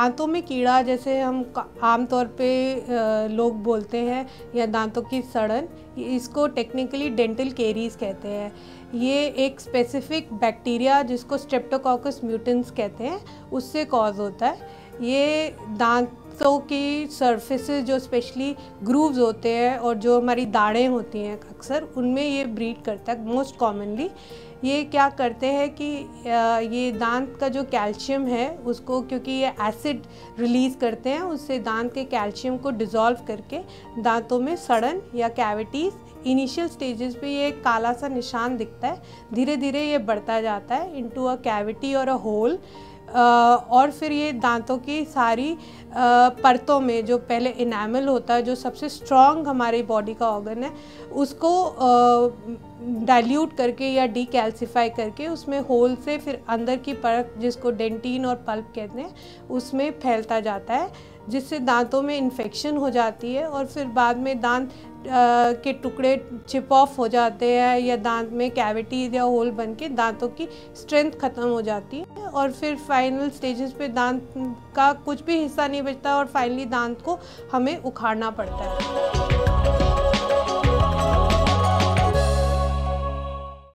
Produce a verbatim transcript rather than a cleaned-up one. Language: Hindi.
दांतों में कीड़ा, जैसे हम आमतौर पे लोग बोलते हैं, या दांतों की सड़न, इसको टेक्निकली डेंटल कैरीज कहते हैं। ये एक स्पेसिफिक बैक्टीरिया जिसको स्ट्रेप्टोकॉकस म्यूटेंस कहते हैं, उससे कॉज होता है। ये दांतों की सरफेसेस जो स्पेशली ग्रूव्स होते हैं और जो हमारी दाढ़ें होती हैं अक्सर, उनमें ये ब्रीड करता है मोस्ट कॉमनली। ये क्या करते हैं कि ये दांत का जो कैल्शियम है उसको, क्योंकि ये एसिड रिलीज़ करते हैं, उससे दांत के कैल्शियम को डिज़ोल्व करके दांतों में सड़न या कैविटीज़, इनिशियल स्टेजेस पे ये काला सा निशान दिखता है, धीरे धीरे ये बढ़ता जाता है इनटू अ कैविटी और अ होल, और फिर ये दांतों की सारी परतों में, जो पहले इनामल होता है जो सबसे स्ट्रॉन्ग हमारे बॉडी का ऑर्गन है, उसको डाइल्यूट करके या डीकैल्सिफाई करके उसमें होल से फिर अंदर की परत, जिसको डेंटिन और पल्प कहते हैं, उसमें फैलता जाता है, जिससे दांतों में इन्फेक्शन हो जाती है और फिर बाद में दांत के टुकड़े चिप ऑफ हो जाते हैं, या दांत में कैविटीज या होल बन के दांतों की स्ट्रेंथ ख़त्म हो जाती है, और फिर फाइनल स्टेजेस पे दांत का कुछ भी हिस्सा नहीं बचता और फाइनली दांत को हमें उखाड़ना पड़ता है।